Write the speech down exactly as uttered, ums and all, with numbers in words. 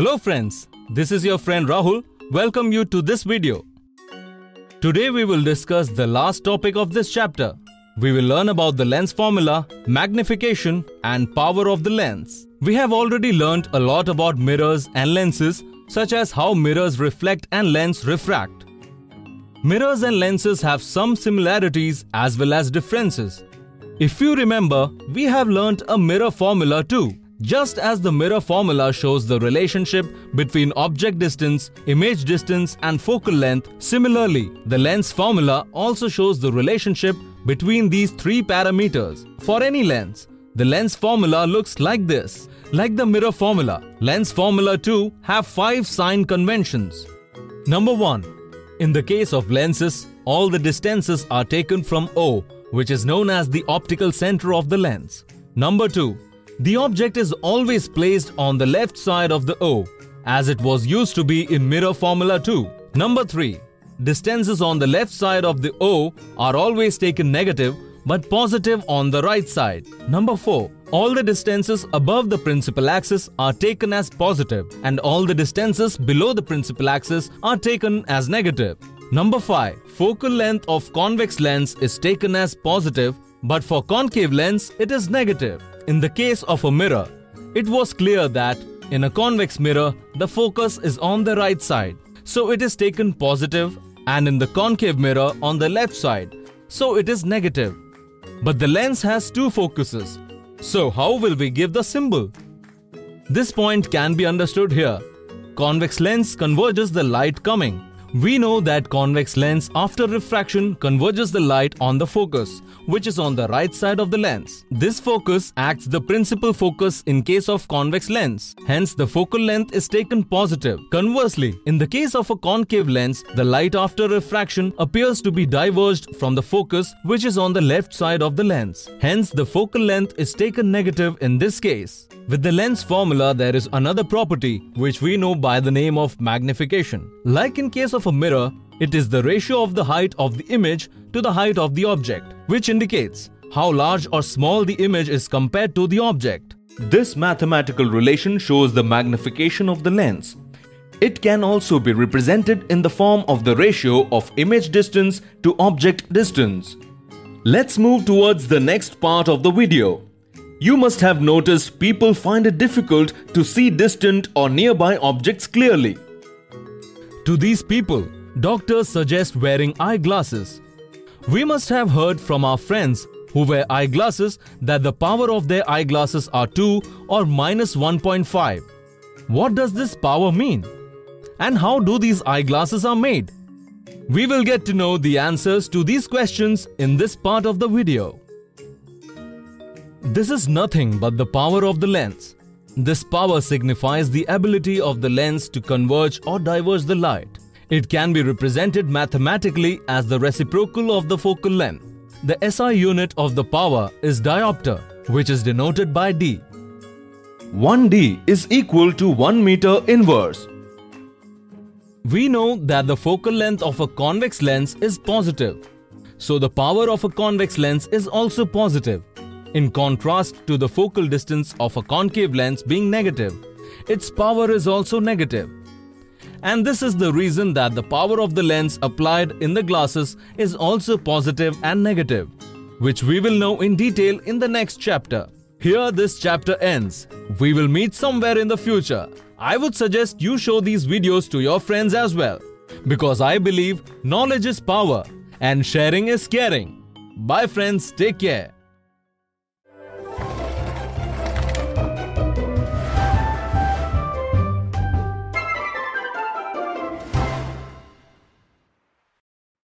Hello friends, this is your friend Rahul. Welcome you to this video. Today we will discuss the last topic of this chapter. We will learn about the lens formula, magnification and power of the lens. We have already learnt a lot about mirrors and lenses, such as how mirrors reflect and lenses refract. Mirrors and lenses have some similarities as well as differences. If you remember, we have learnt a mirror formula too. Just as the mirror formula shows the relationship between object distance, image distance and focal length, similarly, the lens formula also shows the relationship between these three parameters. For any lens, the lens formula looks like this. Like the mirror formula, lens formula too have five sign conventions. Number one. In the case of lenses, all the distances are taken from O, which is known as the optical center of the lens. Number two. The object is always placed on the left side of the O, as it was used to be in mirror formula too. Number three. Distances on the left side of the O are always taken negative but positive on the right side. Number four. All the distances above the principal axis are taken as positive and all the distances below the principal axis are taken as negative. Number five. Focal length of convex lens is taken as positive but for concave lens it is negative. In the case of a mirror, it was clear that in a convex mirror, the focus is on the right side, so it is taken positive, and in the concave mirror on the left side, so it is negative. But the lens has two focuses, so how will we give the symbol? This point can be understood here. Convex lens converges the light coming. We know that convex lens after refraction converges the light on the focus, which is on the right side of the lens. This focus acts the principal focus in case of convex lens. Hence, the focal length is taken positive. Conversely, in the case of a concave lens, the light after refraction appears to be diverged from the focus, which is on the left side of the lens. Hence, the focal length is taken negative in this case. With the lens formula, there is another property which we know by the name of magnification. Like in case of a mirror, it is the ratio of the height of the image to the height of the object, which indicates how large or small the image is compared to the object. This mathematical relation shows the magnification of the lens. It can also be represented in the form of the ratio of image distance to object distance. Let's move towards the next part of the video. You must have noticed people find it difficult to see distant or nearby objects clearly. To these people, doctors suggest wearing eyeglasses. We must have heard from our friends who wear eyeglasses that the power of their eyeglasses are two or minus one point five. What does this power mean? And how do these eyeglasses are made? We will get to know the answers to these questions in this part of the video. This is nothing but the power of the lens. This power signifies the ability of the lens to converge or diverge the light. It can be represented mathematically as the reciprocal of the focal length. The S I unit of the power is diopter, which is denoted by D. one D is equal to one meter inverse. We know that the focal length of a convex lens is positive. So the power of a convex lens is also positive. In contrast to the focal distance of a concave lens being negative, its power is also negative. And this is the reason that the power of the lens applied in the glasses is also positive and negative, which we will know in detail in the next chapter. Here this chapter ends. We will meet somewhere in the future. I would suggest you show these videos to your friends as well, because I believe knowledge is power and sharing is caring. Bye friends, take care.